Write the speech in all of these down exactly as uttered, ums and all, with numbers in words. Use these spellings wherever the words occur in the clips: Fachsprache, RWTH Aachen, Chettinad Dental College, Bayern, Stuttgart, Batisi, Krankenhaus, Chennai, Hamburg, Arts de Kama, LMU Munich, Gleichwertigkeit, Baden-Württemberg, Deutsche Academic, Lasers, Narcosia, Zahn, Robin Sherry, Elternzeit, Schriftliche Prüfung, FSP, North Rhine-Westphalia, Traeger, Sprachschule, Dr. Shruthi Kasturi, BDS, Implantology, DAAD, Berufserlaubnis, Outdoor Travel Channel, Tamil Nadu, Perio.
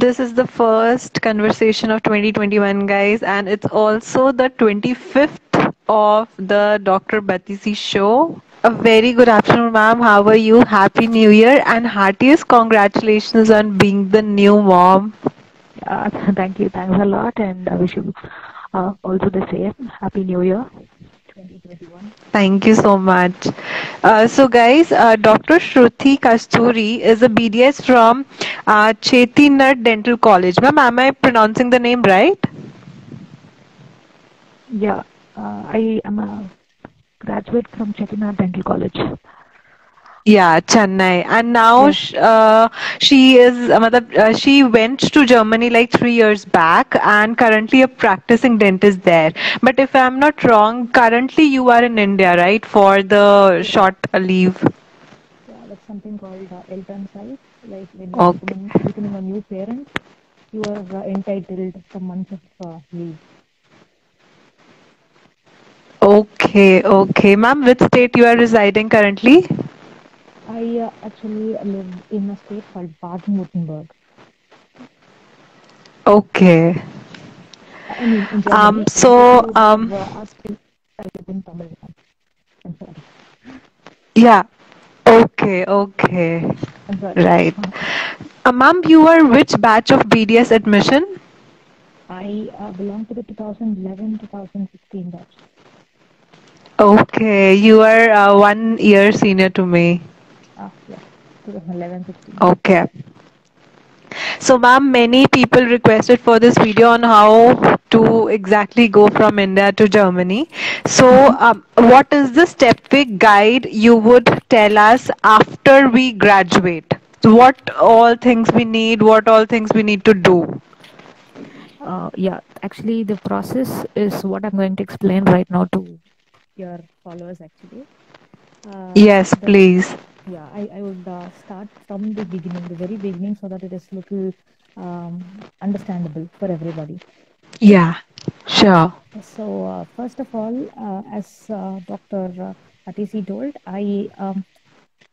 This is the first conversation of twenty twenty-one, guys, and it's also the twenty-fifth of the Doctor Batisi show. A very good afternoon, ma'am. How are you? Happy New Year and heartiest congratulations on being the new mom. Uh, thank you. Thanks a lot, and I wish you uh, also the same. Happy New Year. Thank you so much. Uh, so guys, uh, Doctor Shruthi Kasturi is a B D S from uh, Chettinad Dental College. Ma'am, am I pronouncing the name right? Yeah, uh, I am a graduate from Chettinad Dental College. Yeah, Chennai. And now yes. uh, she is, uh, she went to Germany like three years back and currently a practicing dentist there. But if I'm not wrong, currently you are in India, right, for the short leave? Yeah, that's something called uh, Elternzeit. Like when you're okay. becoming, becoming a new parent, you are uh, entitled for months of uh, leave. Okay, okay. Ma'am, which state you are residing currently? I uh, actually live in a state called Baden-Württemberg. Okay. I mean, in Germany, um. So um. Yeah. Okay. Okay. Right. Uh, Ma'am, you are which batch of B D S admission? I uh, belong to the twenty eleven twenty sixteen batch. Okay, you are uh, one year senior to me. Ah, yeah. Okay. So ma'am, many people requested for this video on how to exactly go from India to Germany. So um, what is the step-by-step guide you would tell us after we graduate? What all things we need, what all things we need to do? Uh, yeah, actually the process is what I'm going to explain right now to your followers actually. Uh, yes, please. Yeah, I, I would uh, start from the beginning, the very beginning, so that it is little um, understandable for everybody. Yeah, sure. So, uh, first of all, uh, as uh, Doctor Batisi told, I um,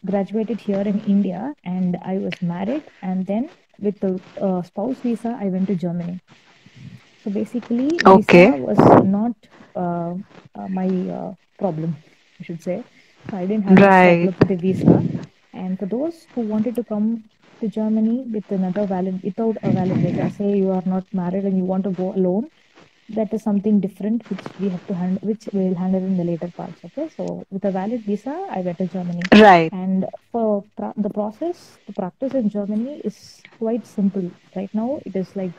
graduated here in India and I was married, and then with the uh, spouse visa, I went to Germany. So, basically, okay. visa was not uh, uh, my uh, problem, I should say. I didn't have right. a problem with the visa, and for those who wanted to come to Germany with another valid, without a valid visa, say you are not married and you want to go alone, that is something different, which we have to handle, which we will handle in the later parts. Okay, so with a valid visa, I went to Germany. Right. And for pra the process, the practice in Germany is quite simple. Right now, it is like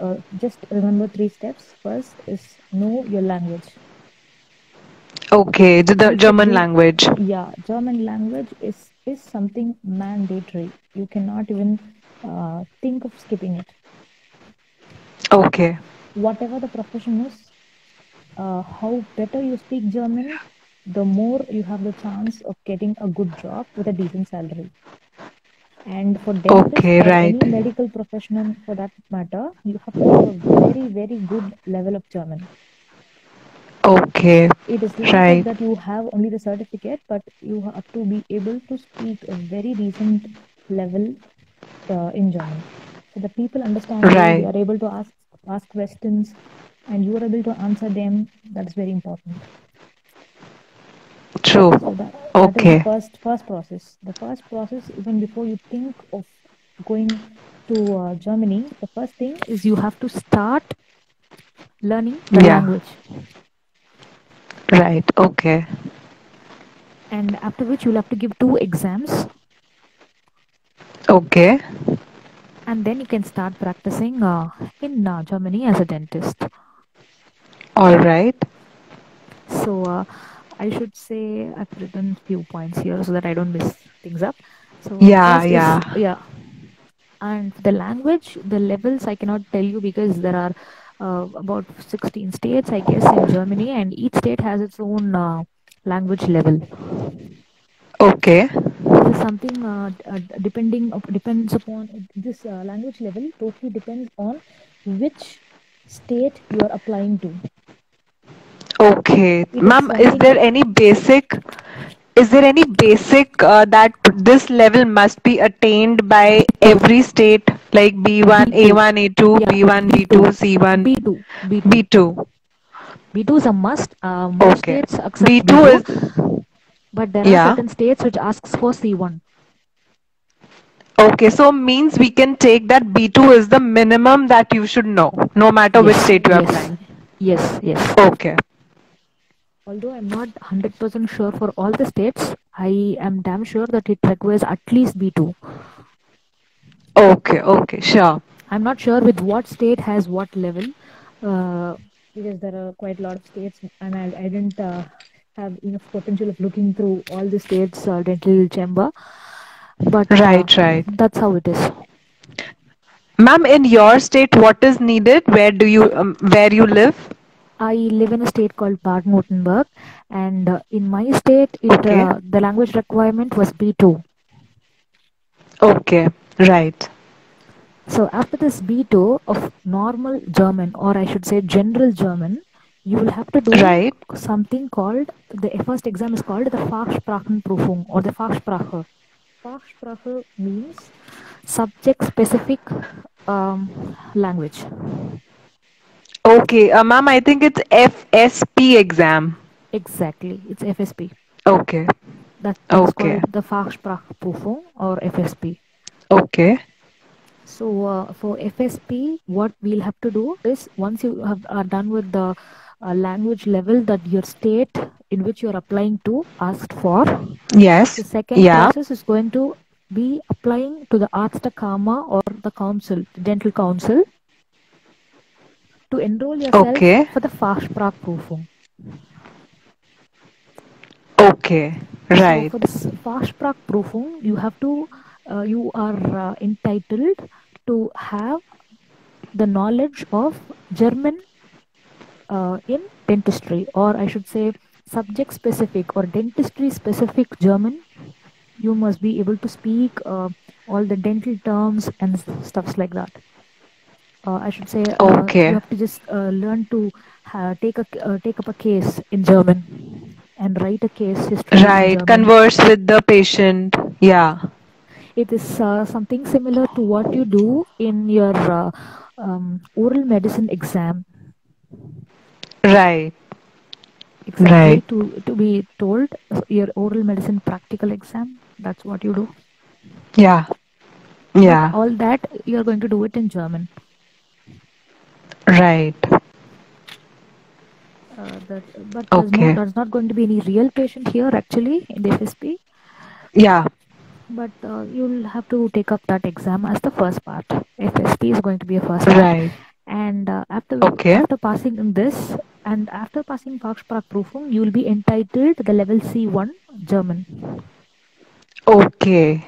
uh, just remember three steps. First is know your language. Okay, the, the German language. Yeah, German language is, is something mandatory. You cannot even uh, think of skipping it. Okay. Whatever the profession is, uh, how better you speak German, the more you have the chance of getting a good job with a decent salary. And for dentists, okay, right. any medical professional for that matter, you have to have a very, very good level of German. Okay, it is right. that you have only the certificate, but you have to be able to speak a very decent level uh, in German. So the people understand right. you, you are able to ask, ask questions and you are able to answer them. That is very important. True. So that, okay. That is the first, first process. The first process, even before you think of going to uh, Germany, the first thing is you have to start learning the yeah. language. Right, okay. And after which you'll have to give two exams. Okay. And then you can start practicing uh, in uh, Germany as a dentist. All right. So uh, I should say I've written few points here so that I don't miss things up. So yeah, yeah. Is, yeah. And the language, the levels I cannot tell you because there are Uh, about sixteen states, I guess, in Germany, and each state has its own uh, language level. Okay. This is something uh, depending of, depends upon this uh, language level. Totally depends on which state you are applying to. Okay, ma'am. Is there any basic? is there any basic uh, that this level must be attained by every state, like B one, B two. A one, A two, yeah. B one, B two, C one, B two, B two. B two. B two is a must. Uh, most okay. states accept B two, B two is, but there are yeah. certain states which asks for C one. Okay, so means we can take that B two is the minimum that you should know, no matter yes, which state you are yes. applying. Yes, yes. Okay. Although I'm not one hundred percent sure for all the states, I am damn sure that it requires at least B two. Okay, okay, sure. I'm not sure with what state has what level, uh, because there are quite a lot of states, and I, I didn't uh, have enough potential of looking through all the states' uh, dental chamber. But right, uh, right. That's how it is. Ma'am, in your state, what is needed? Where do you, um, where you live? I live in a state called Baden-Württemberg, and uh, in my state, it, okay. uh, the language requirement was B two. Okay, right. So after this B two of normal German, or I should say general German, you will have to do right. something called, the first exam is called the Fachsprachprüfung or the Fachsprache. Fachsprache means subject-specific um, language. Okay, uh, ma'am, I think it's F S P exam. Exactly, it's F S P. Okay. That, that's okay. called the Fachsprachprüfung or F S P. Okay. So uh, for F S P, what we'll have to do is once you have, are done with the uh, language level that your state in which you're applying to asked for. Yes. The second yeah. process is going to be applying to the Arts de Kama or the council, the dental council, to enroll yourself okay. for the Fachsprachprüfung. Okay, right. So for this Fachsprachprüfung, you have to, uh, you are uh, entitled to have the knowledge of German uh, in dentistry, or I should say subject-specific or dentistry-specific German. You must be able to speak uh, all the dental terms and stuffs like that. Uh, I should say uh, okay. you have to just uh, learn to uh, take a uh, take up a case in German and write a case history. Right, converse with the patient. Yeah, it is uh, something similar to what you do in your uh, um, oral medicine exam. Right. Exactly. Right. To to be told your oral medicine practical exam. That's what you do. Yeah. Yeah. And all that you are going to do it in German. Right. Uh, that, but okay. there's, no, there's not going to be any real patient here actually in the F S P. Yeah. But uh, you'll have to take up that exam as the first part. F S P is going to be a first part. Right. And uh, after okay. after passing in this and after passing Fachsprachprüfung, you'll be entitled to the level C one German. Okay.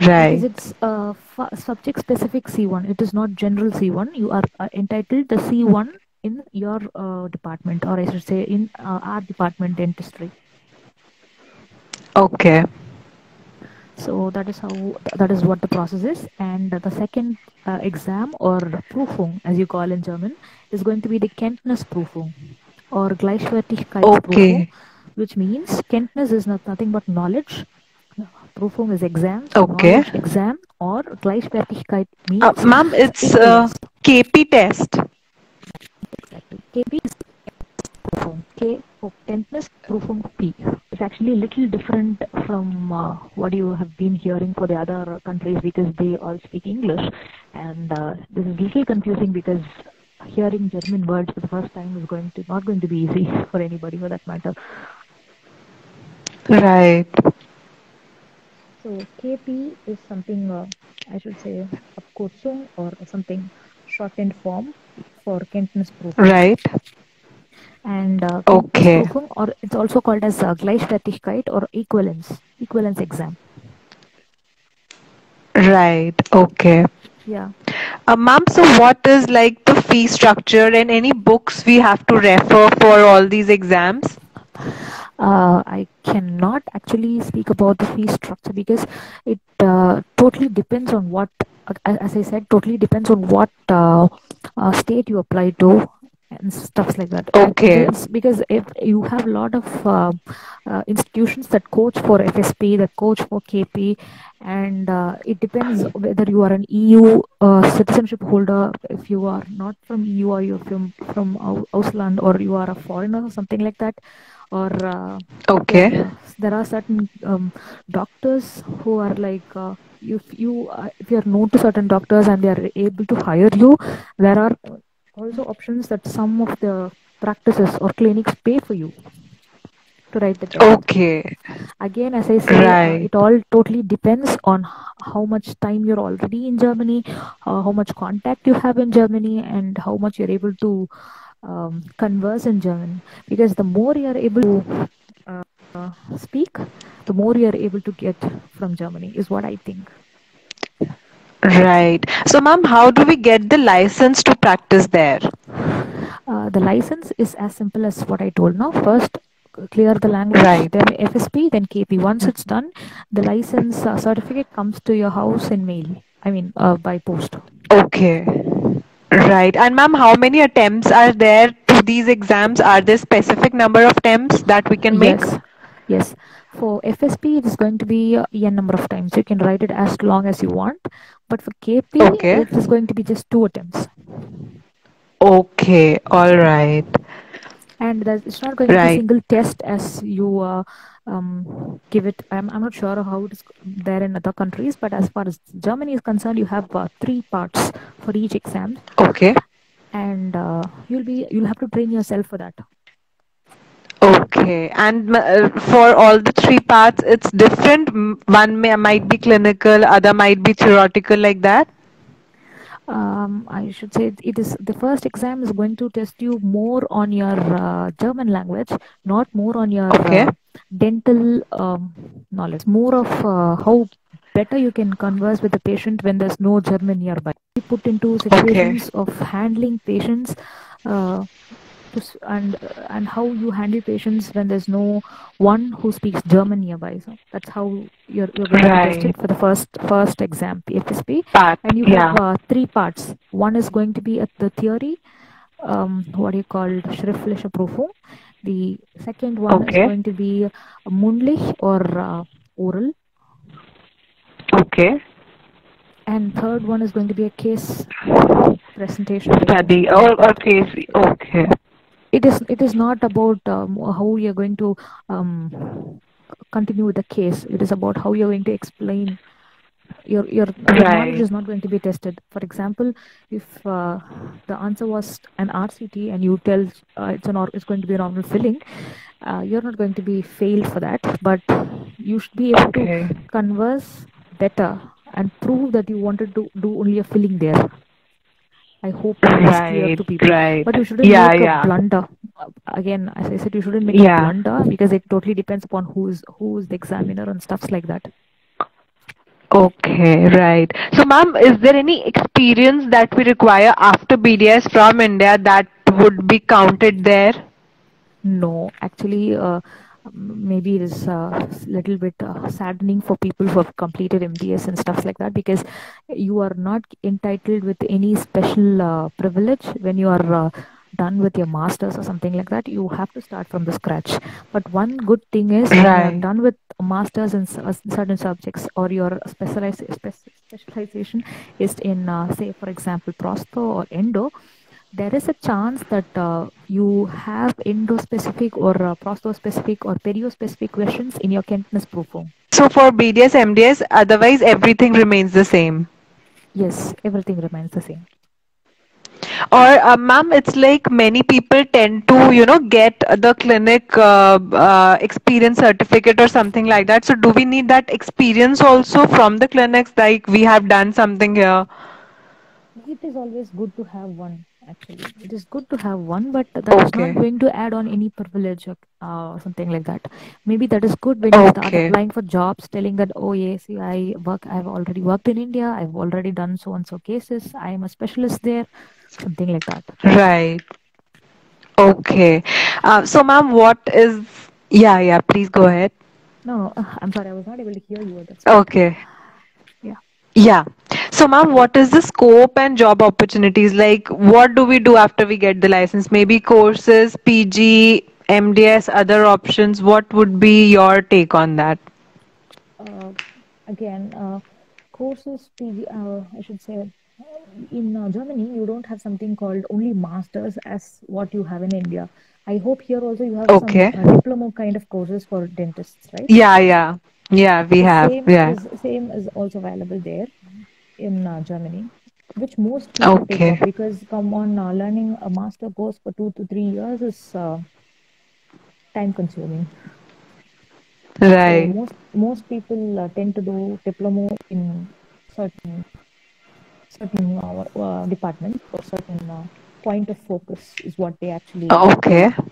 Right. Because it's uh, subject-specific C one. It is not general C one. You are uh, entitled the C one in your uh, department, or I should say in uh, our department, dentistry. Okay. So that is how that is what the process is, and the second uh, exam or Prüfung, as you call in German, is going to be the Kenntnisprüfung or Gleichwertigkeit okay. Prüfung, which means Kenntnis is not nothing but knowledge. Prüfung is exam, okay. exam or Gleichwertigkeit means... Uh, Ma'am, it's uh, K P test. Exactly. K P is Prüfung. K for Kenntnis, Prüfung P. It's actually a little different from uh, what you have been hearing for the other countries because they all speak English. And uh, this is a little confusing because hearing German words for the first time is going to not going to be easy for anybody for that matter. Right. So K P is something, uh, I should say, Abkürzung or something shortened form for Kenntnisprüfung. Right. And uh, okay. Kenntnisprüfung, or it's also called as uh, Gleichwertigkeit or equivalence, equivalence exam. Right. Okay. Yeah. Uh, Ma'am, so what is like the fee structure and any books we have to refer for all these exams? Uh, I cannot actually speak about the fee structure because it uh, totally depends on what, as I said, totally depends on what uh, uh, state you apply to and stuffs like that. Okay. It's because if you have a lot of uh, uh, institutions that coach for F S P, that coach for K P, and uh, it depends whether you are an E U uh, citizenship holder, if you are not from E U or you're from, from Ausland, or you are a foreigner or something like that. Or uh, okay, there, there are certain um, doctors who are like, uh, if you uh, if you are known to certain doctors and they are able to hire you, there are also options that some of the practices or clinics pay for you to write the job. Okay. Again, as I say, right. it all totally depends on how much time you're already in Germany, uh, how much contact you have in Germany, and how much you're able to Um, converse in German, because the more you are able to uh, speak, the more you are able to get from Germany, is what I think. Right. So, ma'am, how do we get the license to practice there? Uh, the license is as simple as what I told now. First, clear the language, right. Then F S P, then K P. Once it's done, the license uh, certificate comes to your house in mail. I mean, uh, by post. Okay. Right. And ma'am, how many attempts are there to these exams? Are there specific number of attempts that we can make? Yes. Yes. For F S P, it is going to be n number of times. You can write it as long as you want. But for K P, okay. it is going to be just two attempts. Okay. All right. And it's not going right. to be a single test as you uh, um, give it. I'm, I'm not sure how it is there in other countries, but as far as Germany is concerned, you have uh, three parts for each exam. Okay. And uh, you'll be you'll have to train yourself for that. Okay. And uh, for all the three parts, it's different. One may, might be clinical, other might be theoretical, like that. Um, I should say it is the first exam is going to test you more on your uh, German language, not more on your okay. uh, dental um, knowledge, more of uh, how better you can converse with the patient when there's no German nearby. You put into situations okay. of handling patients uh, and and how you handle patients when there's no one who speaks German nearby. So that's how you're, you're going right. to test it for the first first exam, F S P. Part, and you yeah. have uh, three parts. One is going to be at the theory, um, what you call Schriftliche Prüfung. The second one okay. is going to be mundlich or uh, oral. Okay. And third one is going to be a case presentation. Study or, or case. Okay. It is, it is not about um, how you're going to um, continue with the case. It is about how you're going to explain. Your, your, right. your knowledge is not going to be tested. For example, if uh, the answer was an R C T and you tell uh, it's, an or it's going to be a normal filling, uh, you're not going to be failed for that. But you should be able okay. to converse better and prove that you wanted to do only a filling there. I hope it was right, clear to people. Right. But you shouldn't yeah, make yeah. a blunder. Again, as I said, you shouldn't make yeah. a blunder, because it totally depends upon who's who's the examiner and stuffs like that. Okay, right. So, ma'am, is there any experience that we require after B D S from India that would be counted there? No, actually, uh, maybe it is a uh, little bit uh, saddening for people who have completed M D S and stuff like that, because you are not entitled with any special uh, privilege when you are uh, done with your masters or something like that. You have to start from the scratch. But one good thing is right. when you are done with masters in uh, certain subjects, or your specialize, specialization is in uh, say for example Prostho or Endo, there is a chance that uh, you have endo-specific or uh, prostho-specific or perio-specific questions in your Kenntnisprüfung. So for B D S, M D S, otherwise everything remains the same? Yes, everything remains the same. Or uh, ma'am, it's like many people tend to, you know, get the clinic uh, uh, experience certificate or something like that. So do we need that experience also from the clinics, like we have done something here? It is always good to have one. Actually, it is good to have one, but that okay. is not going to add on any privilege or uh, something like that. Maybe that is good when okay. you start applying for jobs, telling that, oh yes, I work, I've already worked in India, I've already done so and so cases, I am a specialist there, something like that. Right. Okay. Uh, so, ma'am, what is? Yeah, yeah. Please go ahead. No, no, I'm sorry, I was not able to hear you. That's okay. Right. Yeah. Yeah. So ma'am, what is the scope and job opportunities? Like what do we do after we get the license? Maybe courses, P G, M D S, other options. What would be your take on that? Uh, again, uh, courses, P G, uh, I should say, in uh, Germany, you don't have something called only masters as what you have in India. I hope here also you have okay. some uh, diploma kind of courses for dentists, right? Yeah, yeah. Yeah, we have. Same yeah. Is, same is also available there in uh, Germany, which most people okay. take up, because come on, uh, learning a master course for two to three years is uh, time consuming. Right. So most, most people uh, tend to do diploma in certain certain uh, uh, department or certain uh, point of focus is what they actually. Okay. Do.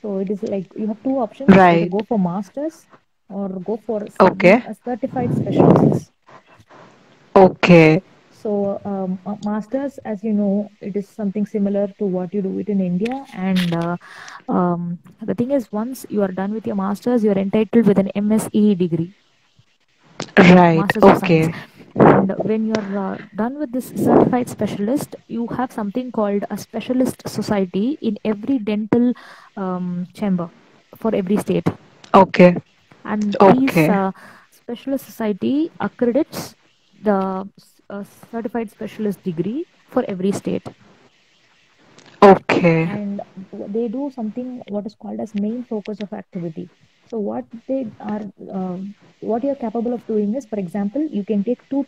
So it is like you have two options. Right. You go for masters or go for okay. a certified specialist. Okay. So um, masters, as you know, it is something similar to what you do it in India. And uh, um, the thing is, once you are done with your masters, you are entitled with an M S c degree. Right. Masters okay. And when you are uh, done with this certified specialist, you have something called a specialist society in every dental um, chamber for every state. Okay. And these uh, specialist society accredits the uh, certified specialist degree for every state. Okay. And they do something what is called as main focus of activity. So what they are, um, what you are capable of doing is, for example, you can take two,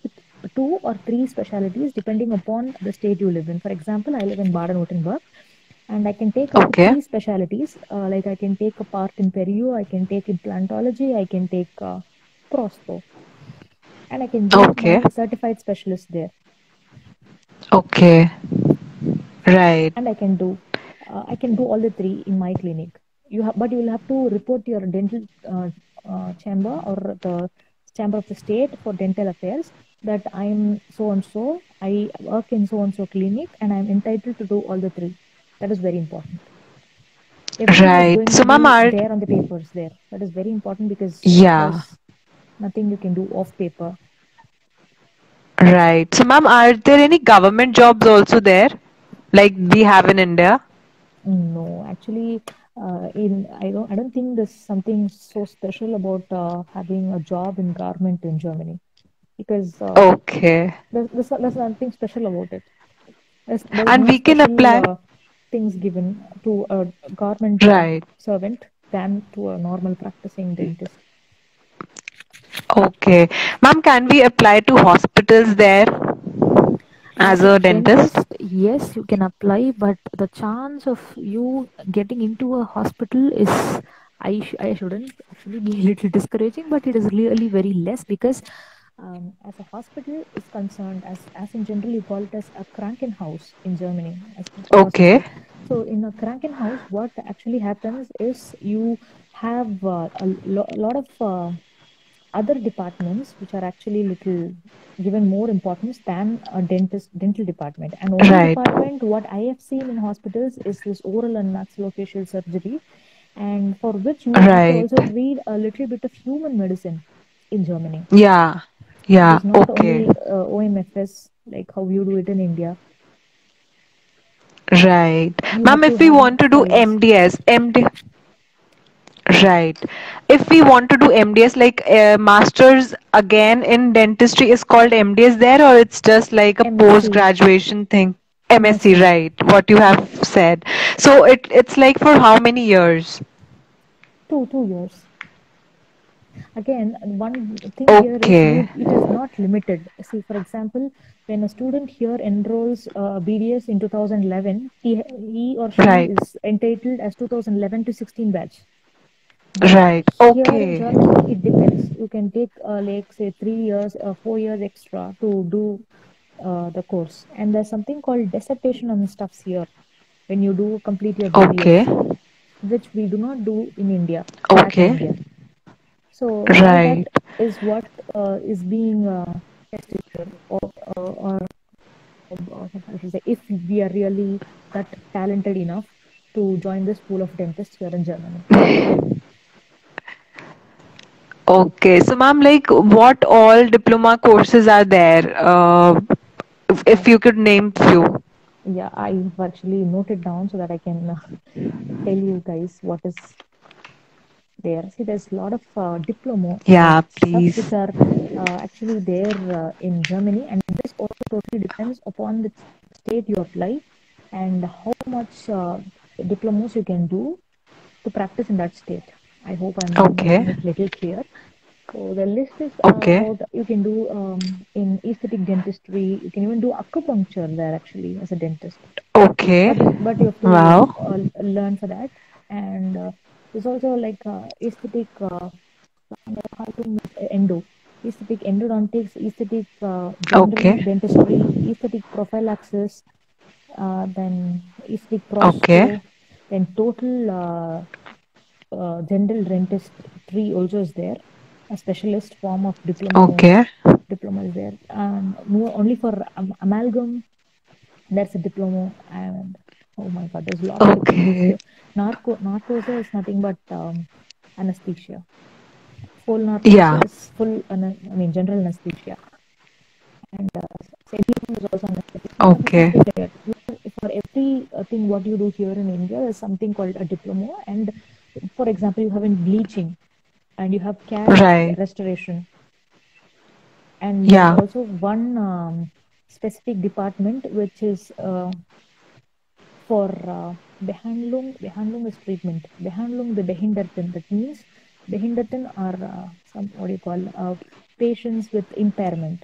two or three specialties depending upon the state you live in. For example, I live in Baden-Württemberg. And I can take okay. three specialties, uh, like I can take a part in perio, I can take implantology, I can take uh, prostho. And I can be okay. a certified specialist there. Okay. Right. And I can do, uh, I can do all the three in my clinic. You have, but you will have to report to your dental uh, uh, chamber or the chamber of the state for dental affairs that I am so-and-so, I work in so-and-so clinic and I am entitled to do all the three. That is very important. Everything right. So, ma'am, there on the paper is there. That is very important because yeah, nothing you can do off paper. Right. So, ma'am, are there any government jobs also there, like we have in India? No, actually, uh, in I don't I don't think there's something so special about uh, having a job in government in Germany, because uh, okay, there's, there's there's nothing special about it. There's, there's and we can special, apply. Uh, things given to a government right. servant than to a normal practicing dentist. Okay. Ma'am, can we apply to hospitals there as a dentist? dentist? Yes, you can apply, but the chance of you getting into a hospital is, I, sh I shouldn't actually be a little discouraging, but it is really very less because Um, as a hospital is concerned, as, as in general you call it as a Krankenhaus in Germany. As okay. Hospital. So in a Krankenhaus, what actually happens is you have uh, a lo lot of uh, other departments which are actually little given more importance than a dentist dental department. And oral right. department, what I have seen in hospitals is this oral and maxillofacial surgery, and for which you right. also read a little bit of human medicine in Germany. Yeah. Yeah, it's not okay. only uh, O M F S, like how you do it in India. Right. Ma'am, if we want to do M D S, M D S. Right. If we want to do M D S, like uh, master's again in dentistry is called M D S there, or it's just like a post-graduation thing? M S c, right. What you have said. So it it's like for how many years? Two, two years. Again, one thing okay. here is it is not limited. See, for example, when a student here enrolls uh, B D S in two thousand eleven, he, he or she right. is entitled as two thousand eleven to sixteen batch. But right. Okay. Here in Germany, it depends. You can take uh, like say three years or uh, four years extra to do uh, the course. And there's something called dissertation on stuffs here when you do complete your B D S, okay. which we do not do in India. Okay. In India. So right. that is what uh, is being uh, tested here, or, or, or I should say, if we are really that talented enough to join this pool of dentists here in Germany. Okay, so ma'am, like what all diploma courses are there? Uh, if, if you could name few. Yeah, I've actually noted down so that I can uh, tell you guys what is there. See, there's a lot of uh, diploma. Yeah, please. Which are uh, actually there uh, in Germany, and this also totally depends upon the state you apply and how much uh, diplomas you can do to practice in that state. I hope I'm okay. making it little clear. So the list is okay. about, you can do um, in aesthetic dentistry. You can even do acupuncture there actually as a dentist. Okay. But, but you have to wow. learn, uh, learn for that. And uh, there's also like uh, aesthetic uh, endo, aesthetic endodontics, aesthetic uh, okay. dentistry, aesthetic prophylaxis, uh, then aesthetic prostate, okay. then total uh, uh, dental dentistry also is there. A specialist form of diploma. Okay. Diploma is there. And more only for um, amalgam, there's a diploma. And oh my God, there's a lot okay. of diplomas. Narco Narcosia is nothing but um, anesthesia. Full narcosis, yeah. full, I mean, general anesthesia. And uh, semi is also anesthesia. Okay. For every thing what you do here in India, there's something called a diploma. And for example, you have in bleaching. And you have care right. restoration, and yeah. also one um, specific department which is uh, for uh, Behandlung. Behandlung is treatment. Behandlung the Behinderten. That means Behinderten are uh, some what do you call uh, patients with impairment.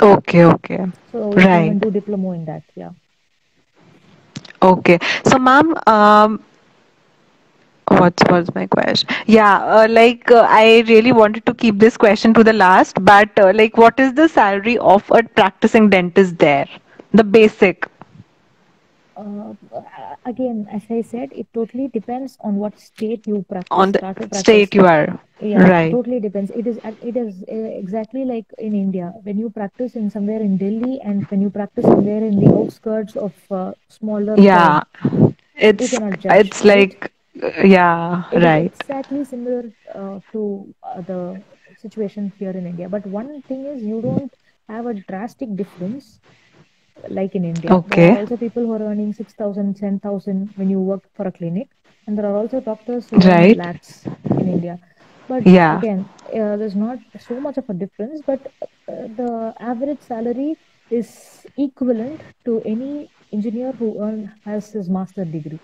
Okay, okay. So you right. can do diploma in that. Yeah. Okay. So, ma'am. Um... What was my question? Yeah, uh, like uh, I really wanted to keep this question to the last, but uh, like what is the salary of a practicing dentist there? The basic. Uh, again, as I said, it totally depends on what state you practice. On the practice. state you are. Yeah, right. It totally depends. It is, it is exactly like in India. When you practice in somewhere in Delhi and when you practice somewhere in the outskirts of uh, smaller Yeah, town, it's, it's like... Yeah, it right. Is exactly similar uh, to uh, the situation here in India. But one thing is you don't have a drastic difference like in India. Okay. There are also people who are earning six thousand, ten thousand when you work for a clinic. And there are also doctors who right. earn lakhs in India. But yeah. again, uh, there's not so much of a difference. But uh, the average salary is equivalent to any engineer who earn, has his master's degree.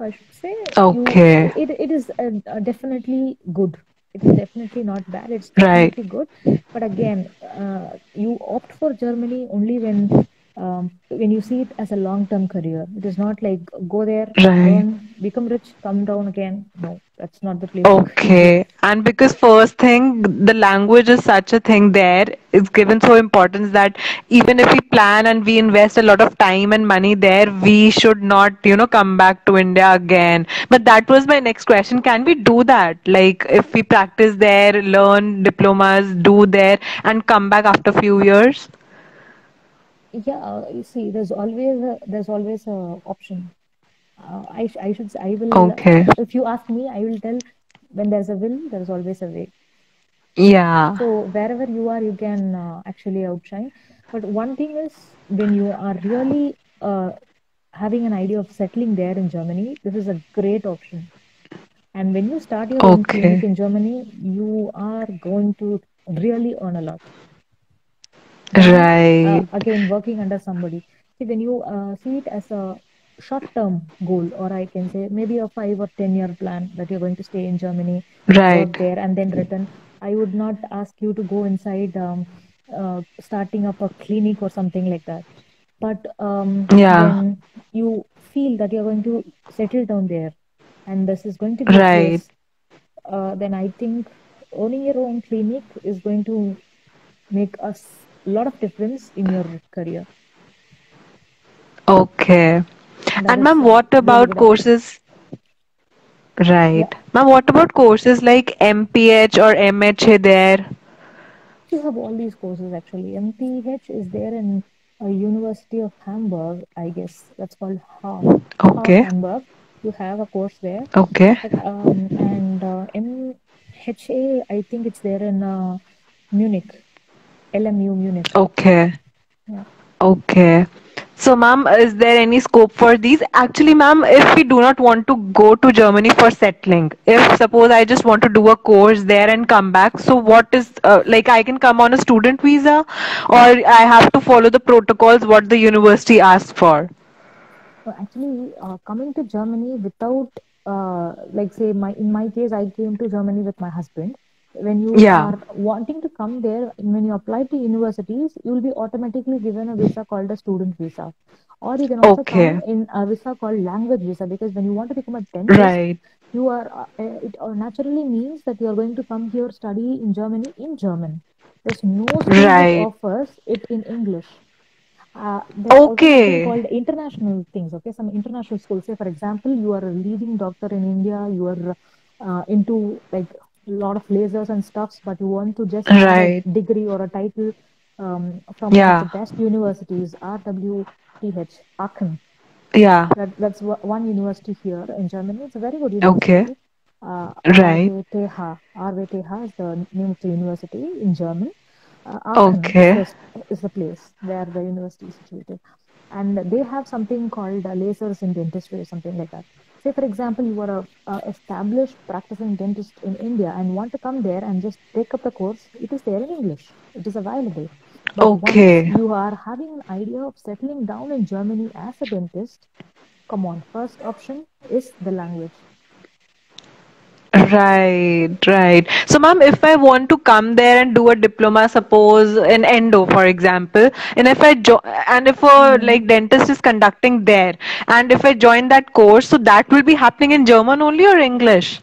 I should say okay. you, it, it is uh, uh, definitely good. It's definitely not bad. It's definitely right. good. But again, uh, you opt for Germany only when um, when you see it as a long-term career. It is not like go there, right. earn, become rich, come down again. No, that's not the place. Okay. And because first thing, the language is such a thing there. It's given so importance that even if we plan and we invest a lot of time and money there, we should not, you know, come back to India again. But that was my next question. Can we do that? Like if we practice there, learn diplomas, do there and come back after a few years? Yeah, you see, there's always a, there's always a option. Uh, I sh I should say, I will. Okay. Uh, if you ask me, I will tell. When there's a will, there's always a way. Yeah. So wherever you are, you can uh, actually outshine. But one thing is, when you are really uh, having an idea of settling there in Germany, this is a great option. And when you start your own okay. clinic in Germany, you are going to really earn a lot. Right. Uh, again, working under somebody. See, when you uh, see it as a short-term goal, or I can say maybe a five or ten-year plan that you're going to stay in Germany, right. work there, and then return. I would not ask you to go inside um, uh, starting up a clinic or something like that. But um, yeah. when you feel that you're going to settle down there, and this is going to be right. place, uh, then I think owning your own clinic is going to make us. Lot of difference in your career. Okay. And, and ma'am, what about courses? Right. Yeah. Ma'am, what about courses like M P H or M H A there? You have all these courses actually. M P H is there in a University of Hamburg, I guess. That's called Haar. Okay. Haar Hamburg. You have a course there. Okay. But, um, and uh, H A, I think it's there in uh, Munich, L M U Munich. Okay. Yeah. Okay. So, ma'am, is there any scope for these? Actually, ma'am, if we do not want to go to Germany for settling, if suppose I just want to do a course there and come back, so what is, uh, like I can come on a student visa or I have to follow the protocols what the university asks for? So actually, uh, coming to Germany without, uh, like say, my in my case, I came to Germany with my husband. When you yeah. are wanting to come there, when you apply to universities, you will be automatically given a visa called a student visa. Or you can also okay. come in a visa called language visa, because when you want to become a dentist, right. you are, uh, it naturally means that you are going to come here, study in Germany in German. There's no school right. that offers it in English. Uh, okay. Called international things. Okay, some international schools. Say, for example, you are a leading doctor in India, you are uh, into like... a lot of lasers and stuffs, but you want to just right. get a degree or a title um, from yeah. the best universities, R W T H Aachen. Yeah. That, that's one university here in Germany. It's a very good university. Okay. Uh, right. R W T H. R W T H is the name of the university in German. Uh, Aachen okay. is, is the place where the university is situated. And they have something called uh, lasers in dentistry or something like that. Say, for example, you are an established practicing dentist in India and want to come there and just take up the course, it is there in English. It is available. But okay. once you are having an idea of settling down in Germany as a dentist, come on, first option is the language. Right, right. So, ma'am, if I want to come there and do a diploma, suppose in Endo, for example, and if I jo and if a like dentist is conducting there, and if I join that course, so that will be happening in German only or English?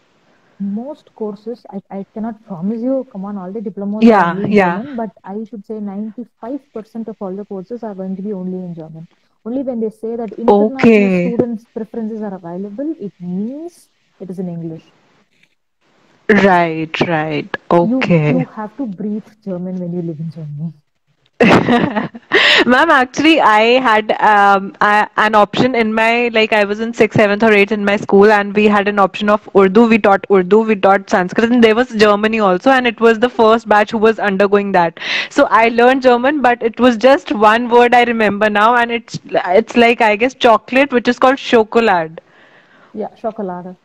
Most courses, I, I cannot promise you. Come on, all the diplomas. Yeah, are yeah. German, but I should say ninety-five percent of all the courses are going to be only in German. Only when they say that international okay. students' preferences are available, it means it is in English. Right, right. Okay. You, you have to breathe German when you live in Germany. Ma'am, actually, I had um, a, an option in my, like I was in sixth, seventh or eighth in my school, and we had an option of Urdu. We taught Urdu, we taught Sanskrit, and there was Germany also, and it was the first batch who was undergoing that. So I learned German, but it was just one word I remember now, and it's, it's like, I guess, chocolate, which is called Schokolade. Yeah, Schokolade.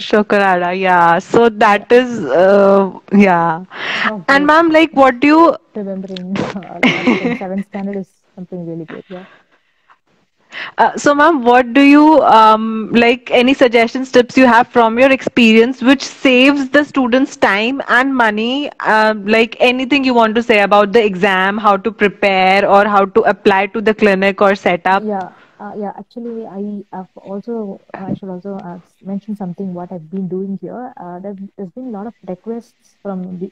Schokolade, yeah. So that yeah. is, uh, yeah. Oh, and ma'am, like, what do you remembering? Seventh standard is something really good, yeah. Uh, so, ma'am, what do you um, like? Any suggestions, tips you have from your experience, which saves the students' time and money? Uh, like anything you want to say about the exam, how to prepare, or how to apply to the clinic or setup? Yeah. Uh, yeah, actually, I have also, I should also uh, mention something what I've been doing here. Uh, there, there's been a lot of requests from the,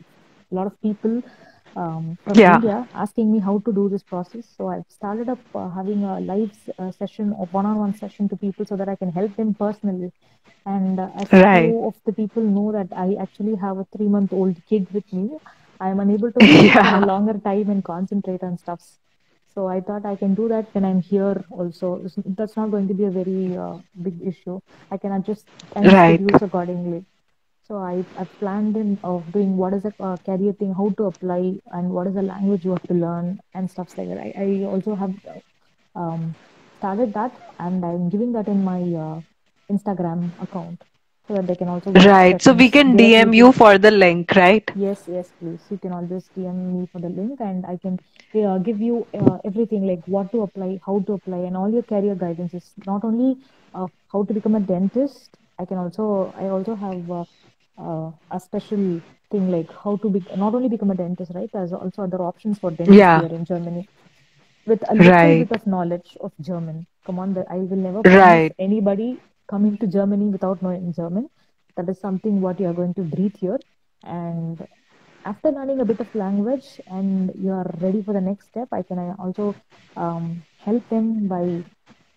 a lot of people um, from yeah. India asking me how to do this process. So I've started up uh, having a live uh, session or one-on-one session to people so that I can help them personally. And uh, as right. few of the people know that I actually have a three-month-old kid with me, I'm unable to work yeah. for a longer time and concentrate on stuff. So I thought I can do that when I'm here also. That's not going to be a very uh, big issue. I can adjust and right. reduce accordingly. So I, I planned in of doing what is a uh, career thing, how to apply, and what is the language you have to learn and stuff like that. I, I also have um, started that, and I'm giving that in my uh, Instagram account so that they can also. Right. So we can D M you for the link, right? Yes, yes, please. You can always D M me for the link, and I can. They uh, give you uh, everything like what to apply, how to apply, and all your career guidance is not only uh, how to become a dentist. I can also, I also have uh, uh, a special thing like how to be, not only become a dentist, right? There's also other options for dentists yeah. here in Germany with a little right. bit of knowledge of German. Come on, I will never promise right. anybody coming to Germany without knowing German. That is something what you are going to breathe here. And after learning a bit of language and you are ready for the next step, I can also um, help them by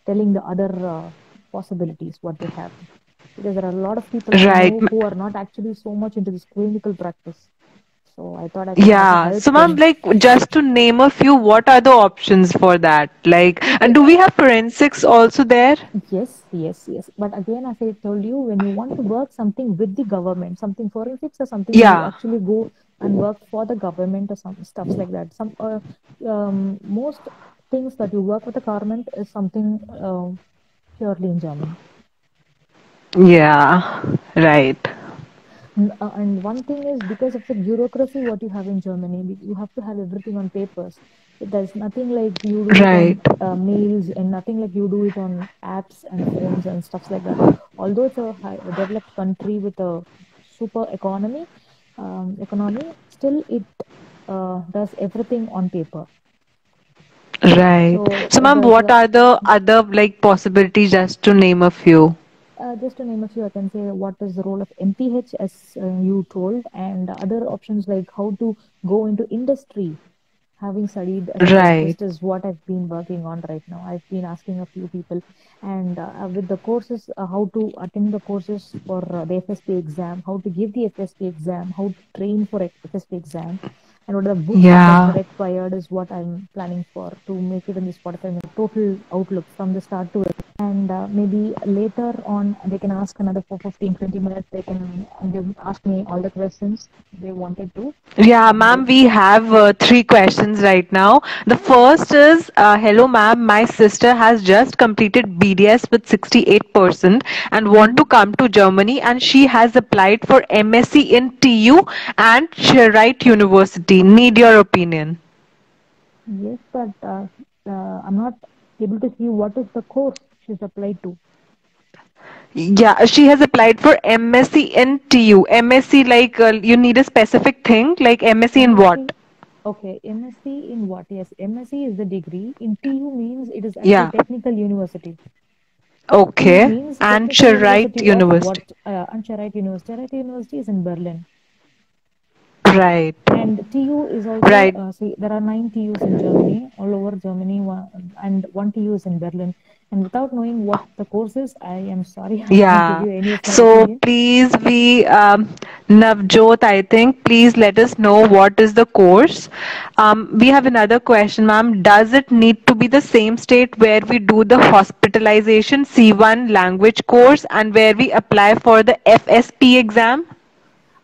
telling the other uh, possibilities what they have. Because there are a lot of people right. who are not actually so much into this clinical practice. So I thought I could yeah. So ma'am, like just to name a few, what are the options for that? Like, and do we have forensics also there? Yes, yes, yes. But again, as I told you, when you want to work something with the government, something forensics or something, yeah. you actually go and work for the government or some stuff like that. Some uh, um, most things that you work with the government is something uh, purely in German. Yeah. Right. Uh, and one thing is, because of the bureaucracy what you have in Germany, you have to have everything on papers. There's nothing like you do right. it on uh, mails, and nothing like you do it on apps and phones and stuff like that. Although it's a, high, a developed country with a super economy, um, economy still it uh, does everything on paper. Right. So, so ma'am, what are the other like possibilities, just to name a few? Uh, just to name a few, I can say what is the role of M P H, as uh, you told, and other options like how to go into industry. Having studied, right. this is what I've been working on right now. I've been asking a few people, and uh, with the courses, uh, how to attend the courses for uh, the F S P exam, how to give the F S P exam, how to train for F S P exam, and what are the books yeah. that are required is what I'm planning for, to make it in this forty-five minute total outlook from the start to it. And uh, maybe later on they can ask another for fifteen to twenty minutes. They can they ask me all the questions they wanted to. Yeah, ma'am, we have uh, three questions right now. The first is, uh, hello ma'am, my sister has just completed B D S with sixty-eight percent and want to come to Germany, and she has applied for MSc in T U and Charite University. Need your opinion. Yes, but uh, uh, I'm not able to see what is the course she's applied to. Yeah, she has applied for MSc in T U. MSc, like uh, you need a specific thing, like MSc in what? Okay, MSc in what? Yes, MSc is the degree. In T U means it is yeah. a technical university. Okay, means and Charite University. University. Uh, and Charite University. Charite University is in Berlin. Right. And T U is also, right. uh, see, there are nine T Us in Germany, all over Germany, one, and one T U is in Berlin. And without knowing what the course is, I am sorry. I yeah. can't give you any so opinion. Please, we, um, Navjot, I think, please let us know what is the course. Um, we have another question, ma'am. Does it need to be the same state where we do the hospitalization C one language course and where we apply for the F S P exam?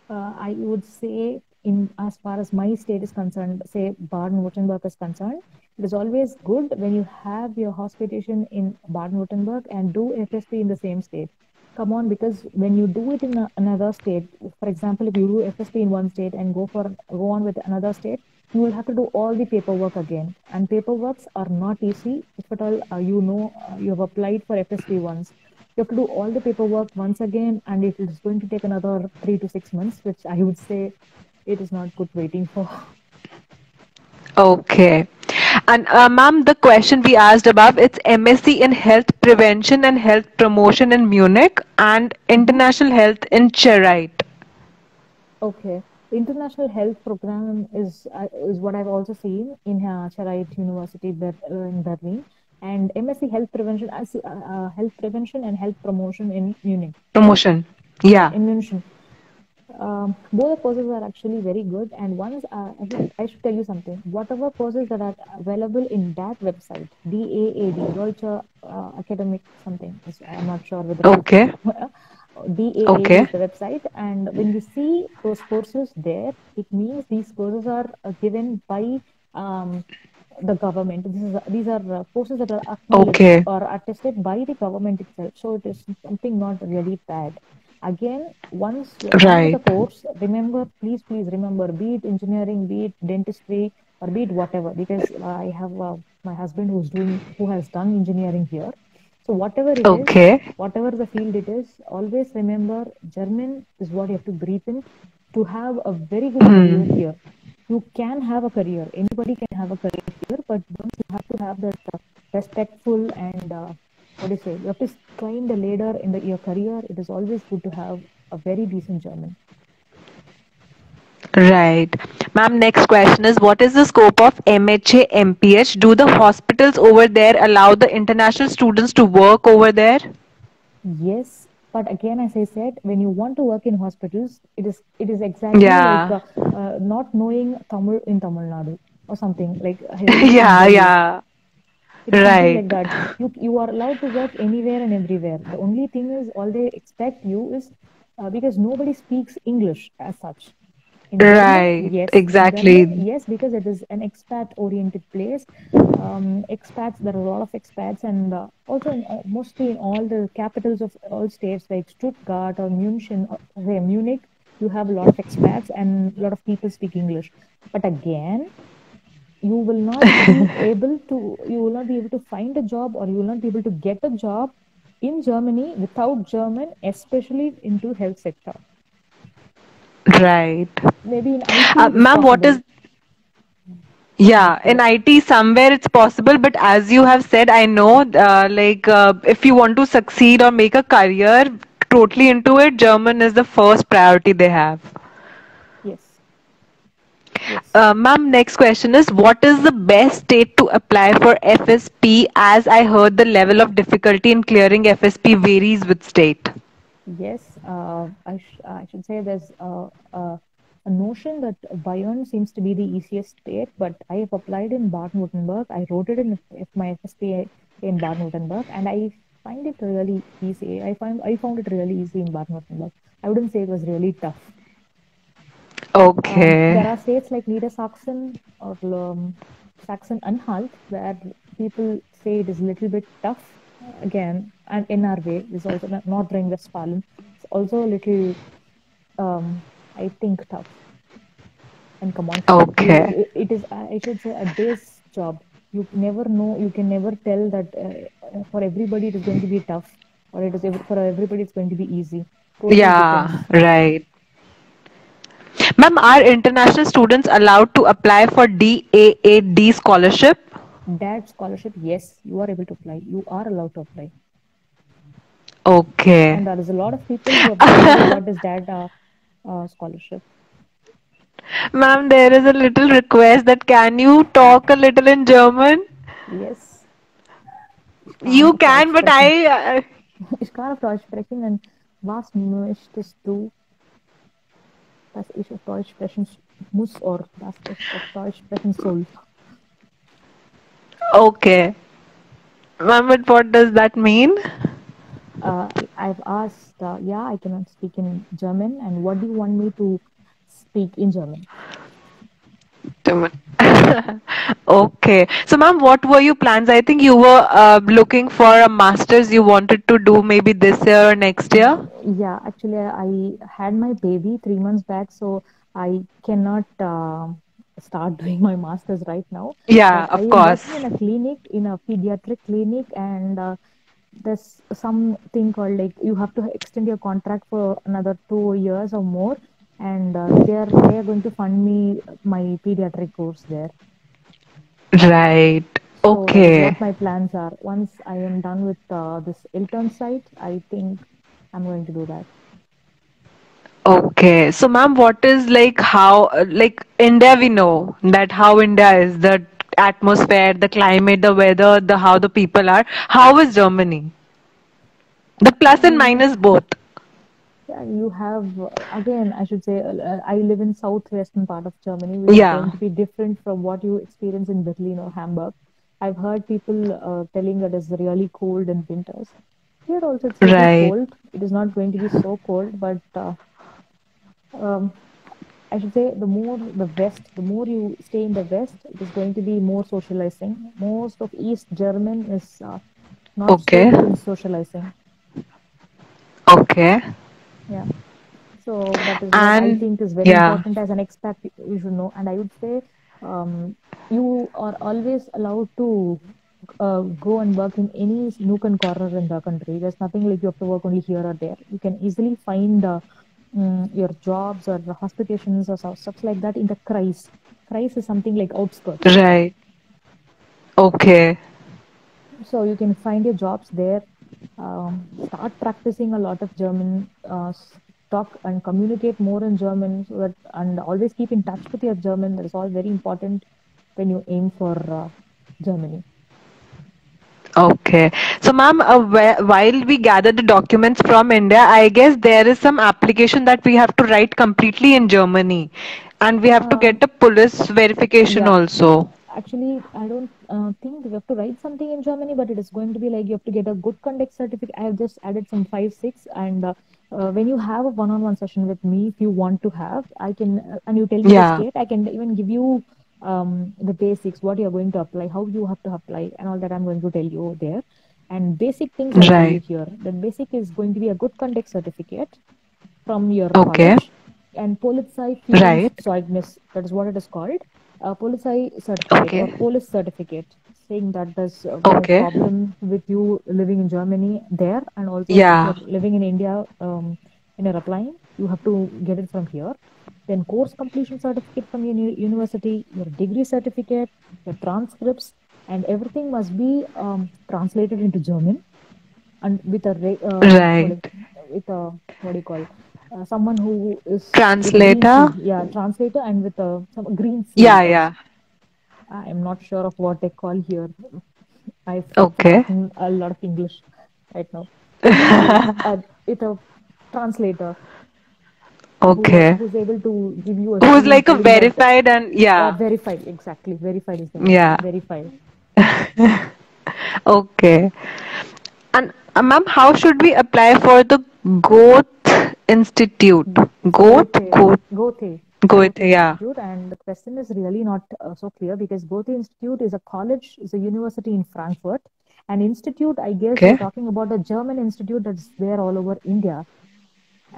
Uh, I would say, in as far as my state is concerned, say Baden-Württemberg is concerned, it is always good when you have your hospitation in Baden-Württemberg and do F S P in the same state. Come on, because when you do it in a, another state, for example, if you do F S P in one state and go for go on with another state, you will have to do all the paperwork again. And paperworks are not easy. If at all uh, you know uh, you have applied for F S P once, you have to do all the paperwork once again, and it is going to take another three to six months, which I would say it is not good waiting for. Okay. And uh, ma'am, the question we asked above, it's MSc in Health Prevention and Health Promotion in Munich and International Health in Charite. Okay. The International Health Program is, uh, is what I've also seen in uh, Charite University in Berlin. And MSc Health Prevention, uh, uh, Health Prevention and Health Promotion in Munich. Promotion, yeah. In Munich. Um, both courses are actually very good. And once, uh, I should tell you something. Whatever courses that are available in that website, D A A D, Deutsche uh, Academic something, I'm not sure whether. Okay. D A A D okay. is the website. And when you see those courses there, it means these courses are uh, given by Um, the government. This is, these are courses that are okay. or attested by the government itself. So it is something not really bad. Again, once you right. the course, remember, please, please remember, be it engineering, be it dentistry, or be it whatever. Because I have uh, my husband who's doing, who has done engineering here. So whatever it okay. is, whatever the field it is, always remember German is what you have to breathe in to have a very good career mm. here. You can have a career. Anybody can have a career here, but once you have to have that uh, respectful and uh, what do you say? You have to climb the ladder in the, your career. It is always good to have a very decent German. Right. Ma'am, next question is, what is the scope of M H A, M P H? Do the hospitals over there allow the international students to work over there? Yes, But again, as I said, when you want to work in hospitals, it is it is exactly yeah. like uh, uh, not knowing Tamil in Tamil Nadu or something like. yeah, yeah. It's right. Like that. You you are allowed to work anywhere and everywhere. The only thing is, all they expect you is uh, because nobody speaks English as such. In right. Germany, yes. Exactly. Germany, yes, because it is an expat-oriented place. Um, expats. There are a lot of expats, and uh, also in, uh, mostly in all the capitals of all states, like Stuttgart or Munich, or Munich, you have a lot of expats and a lot of people speak English. But again, you will not be able to you will not be able to find a job, or you will not be able to get a job in Germany without German, especially into health sector. Right. Maybe in I T. Uh, Ma'am, what is Yeah, in I T somewhere it's possible, but as you have said, I know uh, like uh, if you want to succeed or make a career totally into it, German is the first priority they have. Yes. Uh, Ma'am, next question is, what is the best state to apply for F S P, as I heard the level of difficulty in clearing F S P varies with state? Yes, uh, I, sh I should say there's uh, uh, a notion that Bayern seems to be the easiest state, but I have applied in Baden-Württemberg. I wrote it in my F S P in Baden-Württemberg, and I find it really easy. I, find, I found it really easy in Baden-Württemberg. I wouldn't say it was really tough. Okay. Um, there are states like Niedersachsen or um, Saxon-Anhalt where people say it is a little bit tough. Again, and N R W is also North Rhine-Westphalia. It's also a little, um, I think, tough. And come on. Okay. It, it is, I should say, a day's job. You never know. You can never tell that uh, for everybody it is going to be tough, or it is for everybody it's going to be easy. Totally yeah. Depends. Right. Ma'am, are international students allowed to apply for D A A D scholarship? D A A D scholarship, yes, you are able to apply. You are allowed to apply. Okay. And there is a lot of people who apply for this D A A D uh, uh, scholarship. Ma'am, there is a little request that can you talk a little in German? Yes. You can, but I... Uh... Ich kann auf Deutsch sprechen, und was möchtest du? Dass ich auf Deutsch sprechen muss oder dass ich auf Deutsch sprechen soll. Okay. Mohammed, what does that mean? Uh, I've asked, uh, yeah, I cannot speak in German, and what do you want me to speak in German? German. Okay. So, ma'am, what were your plans? I think you were uh, looking for a master's you wanted to do maybe this year or next year? Yeah, actually, I had my baby three months back, so I cannot uh, start doing my master's right now. Yeah, but of I course. In a clinic, in a pediatric clinic, and uh, there's something called like you have to extend your contract for another two years or more. And uh, they are they are going to fund me my pediatric course there. Right. So okay. What my plans are. Once I am done with uh, this Elternzeit, I think I'm going to do that. Okay. So, ma'am, what is like how like India? We know that how India is, the atmosphere, the climate, the weather, the how the people are. How is Germany? The plus and minus both. Yeah, you have, again, I should say, uh, I live in southwestern part of Germany, which yeah. is going to be different from what you experience in Berlin or Hamburg. I've heard people uh, telling that it's really cold in winters. Here also it's really right. cold. It is not going to be so cold, but uh, um, I should say the more the west, the more you stay in the west, it is going to be more socializing. Most of East German is uh, not okay. so socializing. Okay. Yeah, so that is what I think is very yeah. important as an expat, you should know. And I would say um, you are always allowed to uh, go and work in any nook and corner in the country. There's nothing like you have to work only here or there. You can easily find uh, um, your jobs or hospitations or stuff like that in the Kreis. Kreis is something like outskirts. Right. Okay. So you can find your jobs there. Um, start practicing a lot of German, uh, talk and communicate more in German, so that, and always keep in touch with your German. That is all very important when you aim for uh, Germany. Okay. So, ma'am, uh, while we gather the documents from India, I guess there is some application that we have to write completely in Germany. And we have uh, to get the police verification yeah. also. Actually, I don't uh, think we have to write something in Germany, but it is going to be like you have to get a good conduct certificate. I have just added some five, six. And uh, uh, when you have a one-on-one session with me, if you want to have, I can, uh, and you tell me yeah. the state, I can even give you um the basics, what you're going to apply, how you have to apply, and all that I'm going to tell you there. And basic things are right here. The basic is going to be a good conduct certificate from your okay college. And Polizei right Zeugnis, that is what it is called, a Polizei certificate okay. or police certificate, saying that there's a okay. problem with you living in Germany there, and also yeah. living in India um in your applying, you have to get it from here. Then course completion certificate from your university, your degree certificate, your transcripts, and everything must be um, translated into German, and with a uh, right with a what do you call uh, someone who is translator, yeah, translator, and with a some green seal. Yeah, yeah. I am not sure of what they call here. I've okay a lot of English right now. uh, with a translator. Okay. Who, who's able to give you a who's like a verified that. and yeah. yeah. Verified, exactly. Verified is the name. Yeah. Verified. Okay. And uh, ma'am, how should we apply for the Goethe Institute? Goethe? Goethe. Goethe. Goethe, yeah. And the question is really not uh, so clear, because Goethe Institute is a college, is a university in Frankfurt. An institute, I guess, okay. we're talking about a German institute that's there all over India.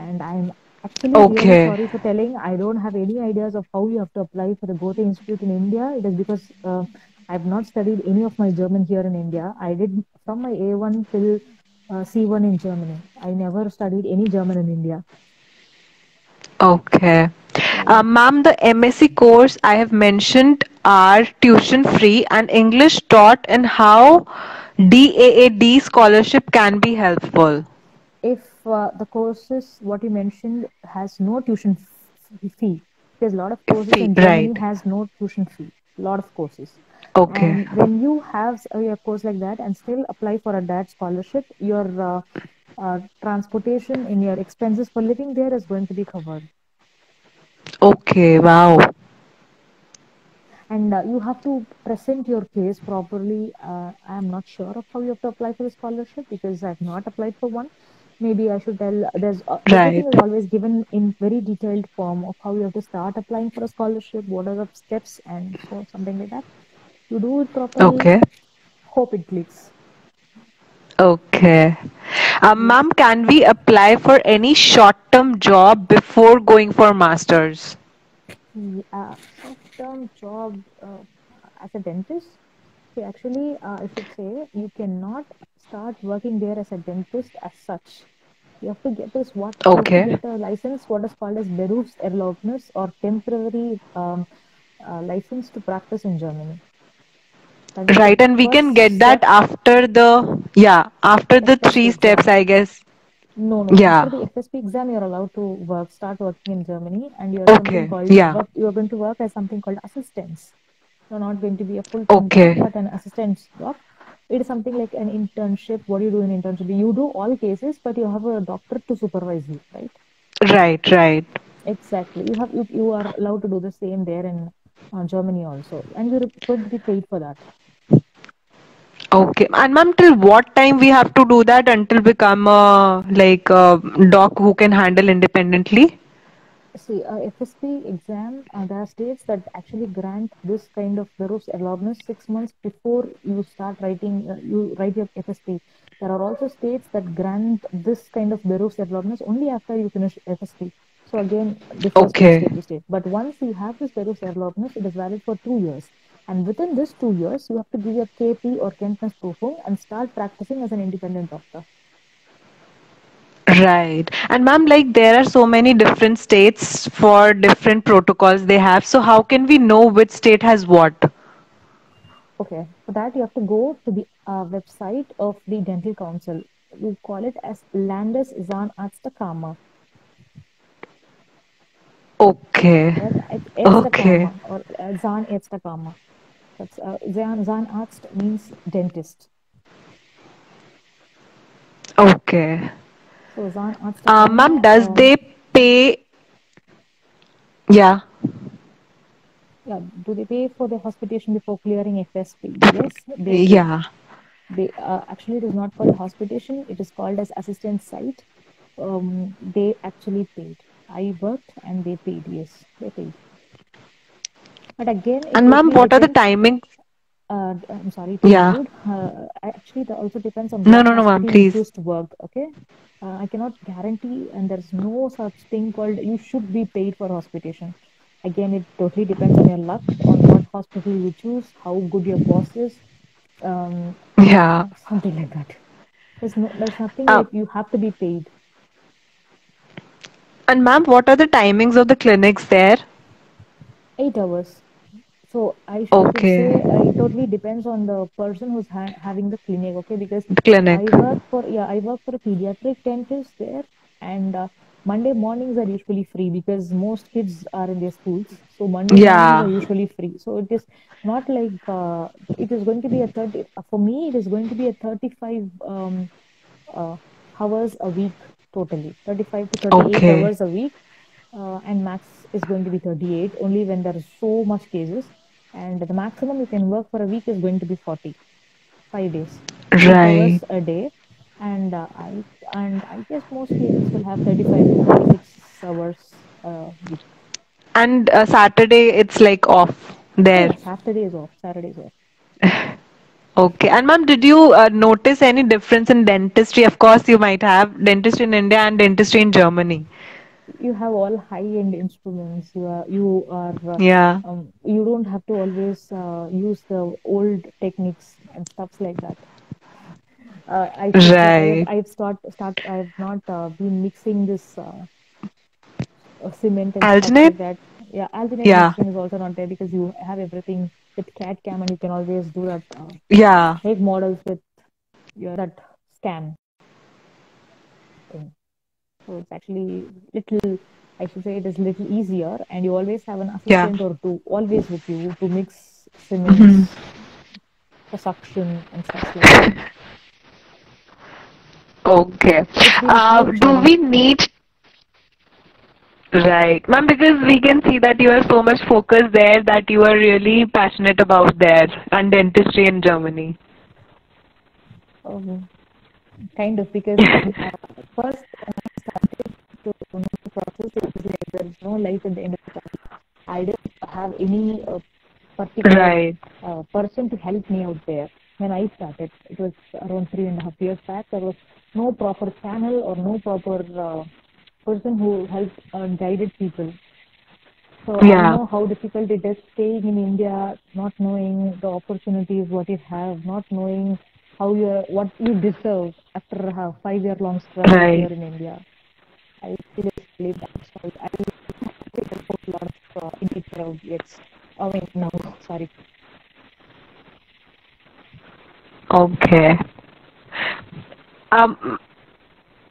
And I'm Actually, okay. really sorry for telling. I don't have any ideas of how you have to apply for the Goethe Institute in India. It is because uh, I have not studied any of my German here in India. I did from my A one till uh, C one in Germany. I never studied any German in India. Okay. Uh, Ma'am, the MSc course I have mentioned are tuition free, and English taught, and how D A A D scholarship can be helpful. If Uh, the courses what you mentioned has no tuition fee. There's a lot of courses fee, in Germany right. has no tuition fee. A lot of courses. Okay. And when you have a course like that and still apply for a D A A D scholarship, your uh, uh, transportation and your expenses for living there is going to be covered. Okay. Wow. And uh, you have to present your case properly. Uh, I'm not sure of how you have to apply for the scholarship, because I've not applied for one. Maybe I should tell, there's everything right. is always given in very detailed form of how you have to start applying for a scholarship, what are the steps, and so something like that. You do it properly. Okay. Hope it clicks. Okay. Uh, Ma'am, can we apply for any short-term job before going for masters? Yeah, short-term job uh, as a dentist. Okay, actually, uh, I should say you cannot start working there as a dentist as such. You have to get this what okay. get a license, what is called as Berufserlaubnis, or temporary um, uh, license to practice in Germany. Right, and we can get step. that after the yeah after the F S P three exam. steps, I guess. No, no. Yeah. After the F S P exam, you're allowed to work, start working in Germany, and you're okay. called, yeah. work, you're going to work as something called assistants. You're not going to be a full time okay. job, but an assistant's job. It is something like an internship. What do you do in internship? You do all cases, but you have a doctor to supervise you, right? Right, right. Exactly. You have you, you are allowed to do the same there in uh, Germany also, and you could be paid for that. Okay. And ma'am, till what time we have to do that until become a like a doc who can handle independently? See, uh, F S P exam, uh, there are states that actually grant this kind of Berufserlaubnis six months before you start writing, uh, you write your F S P. There are also states that grant this kind of Berufserlaubnis only after you finish F S P. So again, this okay. is state to state. But once you have this Berufserlaubnis, it is valid for two years. And within this two years, you have to give your K P or Kenntnisprüfung and start practicing as an independent doctor. Right. And ma'am, like there are so many different states for different protocols they have. So how can we know which state has what? Okay. For that, you have to go to the uh, website of the Dental Council. We call it as Landesverein Arts de Kama. Okay. Okay. Or Zahn Arts de Kama. Zahn Arzt means dentist. Okay. So, uh, ma'am, does uh, they pay? Yeah. Yeah. Do they pay for the hospitation before clearing F S P? Yes. They, yeah. They uh, actually, it is not called hospitation. It is called as assistant site. Um, they actually paid. I worked and they paid. Yes, they paid. But again, and ma'am, what are the timings? Uh, I'm sorry. Yeah. Uh, actually, that also depends on. No, no, no, ma'am. Please. Used to work. Okay. Uh, I cannot guarantee, and there's no such thing called you should be paid for hospitation. Again, it totally depends on your luck, on what hospital you choose, how good your boss is. Um, yeah. Something like that. There's no, there's nothing uh, like you have to be paid. And ma'am, what are the timings of the clinics there? Eight hours. So I should okay. say uh, it totally depends on the person who's ha having the clinic. Okay, because clinic. I work for yeah, I work for a pediatric dentist there, and uh, Monday mornings are usually free because most kids are in their schools. So Monday yeah. mornings are usually free. So it is not like uh, it is going to be a thirty. For me, it is going to be a thirty-five um, uh, hours a week totally, thirty-five to thirty-eight okay. hours a week, uh, and max is going to be thirty-eight only when there are so much cases. And the maximum you can work for a week is going to be forty, five days, right? Hours a day. And uh, I and I guess most clinics will have thirty-five to thirty-six hours a week. And uh, Saturday it's like off there. Yeah, Saturday is off. Saturday is off. Okay. And ma'am, did you uh, notice any difference in dentistry? Of course, you might have dentistry in India and dentistry in Germany. You have all high-end instruments. You are, you are uh, yeah. Um, you don't have to always uh, use the old techniques and stuff like that. Uh, I right. I've start start. I've not uh, been mixing this uh, cement and alternate. Stuff like that. Yeah, alternate yeah. mixing is also not there because you have everything with C A D C A M and you can always do that. Uh, yeah. Make models with your that scan thing. So it's actually little. I should say it is little easier, and you always have an assistant yeah. or two always with you to mix cement, mm-hmm. for suction and stuff like that. Okay. Uh, do we need... Right. Ma'am, because we can see that you are so much focused there that you are really passionate about there and dentistry in Germany. Um, kind of, because uh, first when I started to know the process, it was like there is no life at the end of the process. I didn't have any uh, particular right. uh, person to help me out there. When I started, it was around three and a half years back. There was no proper channel or no proper uh, person who helped uh, guided people. So yeah. I know how difficult it is staying in India, not knowing the opportunities what you have, not knowing how you what you deserve after a five-year-long struggle right. here in India. I feel really bad. I didn't put a lot of uh, Indian crowd yet. Oh wait, no, sorry. Okay. Um,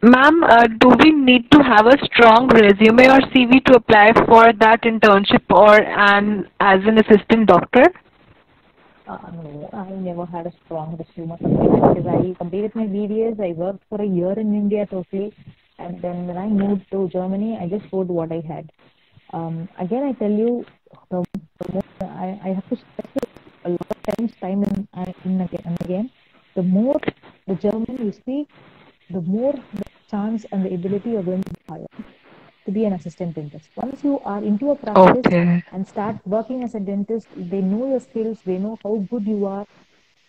ma'am, uh, do we need to have a strong resume or C V to apply for that internship or an as an assistant doctor? Uh, no, I never had a strong resume because I completed my B D S. I worked for a year in India totally, and then when I moved to Germany, I just wrote what I had. Um, again, I tell you, the, the, I, I have to stress a lot of times, time and, and, again, and again, the more the German you speak, the more the chance and the ability you're going to be hired to be an assistant dentist. Once you are into a practice okay. and start working as a dentist, they know your skills, they know how good you are,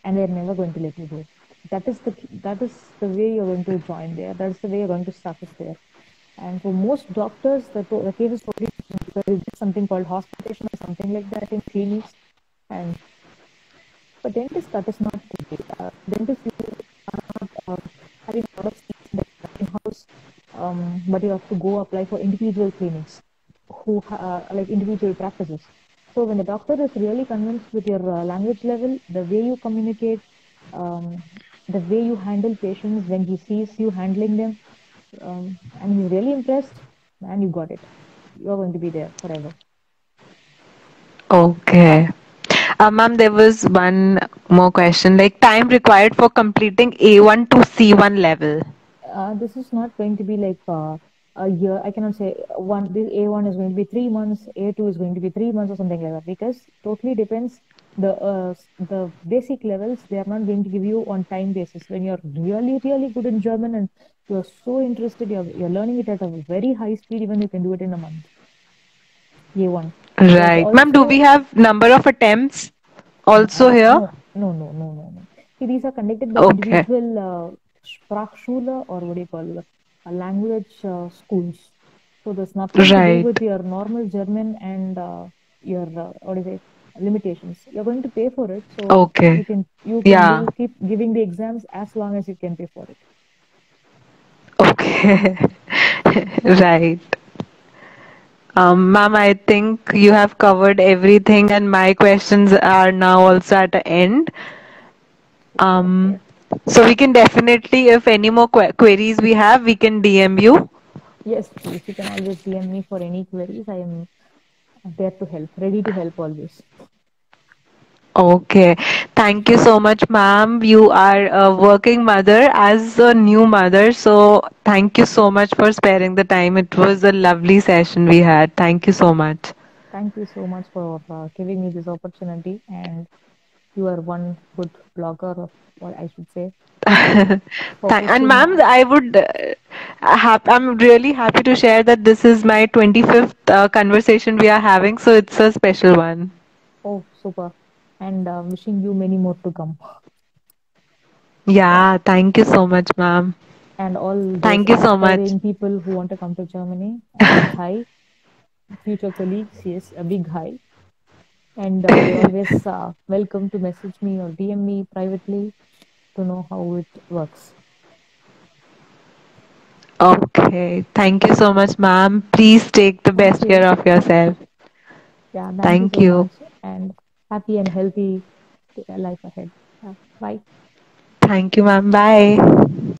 and they're never going to let you go. That is the that is the way you're going to join there. That's the way you're going to surface there. And for most doctors, the, the case is totally different because it's something called hospitation or something like that in clinics. And for dentists, that is not the case. Uh, dentists are not uh, having a lot of seats in the Krankenhaus, um, but you have to go apply for individual clinics, who uh, like individual practices. So when the doctor is really convinced with your uh, language level, the way you communicate, um, the way you handle patients when he sees you handling them, um, and he's really impressed, and you got it. You're going to be there forever. Okay. Uh, Ma'am, there was one more question, like time required for completing A one to C one level. uh, this is not going to be like uh, a year. I cannot say one. This A one is going to be three months. A two is going to be three months or something like that, because totally depends the uh, the basic levels. They are not going to give you on time basis. When you're really really good in German and you're so interested, you're you're learning it at a very high speed. Even you can do it in a month. A one. Right, ma'am. Do we have number of attempts also uh, here? No, no, no, no, no. See, these are conducted by okay. individual uh, Sprachschule, or what do you call it, uh, language uh, schools. So there's nothing right. to do with your normal German and uh, your uh, what do you say limitations. You're going to pay for it, so okay. you can you can yeah. do, keep giving the exams as long as you can pay for it. Okay, right. Um, ma'am, I think you have covered everything, and my questions are now also at the end. Um, so we can definitely, if any more qu queries we have, we can D M you. Yes, please. You can always D M me for any queries. I am there to help, ready to help always. Okay, thank you so much, ma'am. You are a working mother as a new mother, so thank you so much for sparing the time. It was a lovely session we had. Thank you so much. Thank you so much for uh, giving me this opportunity, and you are one good blogger, or what I should say. And ma'am, I would uh, I'm really happy to share that this is my twenty-fifth uh, conversation we are having, so it's a special one. Oh, super. And uh, wishing you many more to come. Yeah, thank you so much, ma'am. And all thank you so much people who want to come to Germany. Hi, future colleagues. Yes, a big hi. And uh, you're always uh, welcome to message me or D M me privately to know how it works. Okay, thank you so much, ma'am. Please take the best care of yourself. Yeah, thank you. So much. And happy and healthy life ahead. Yeah. Bye. Thank you, ma'am. Bye.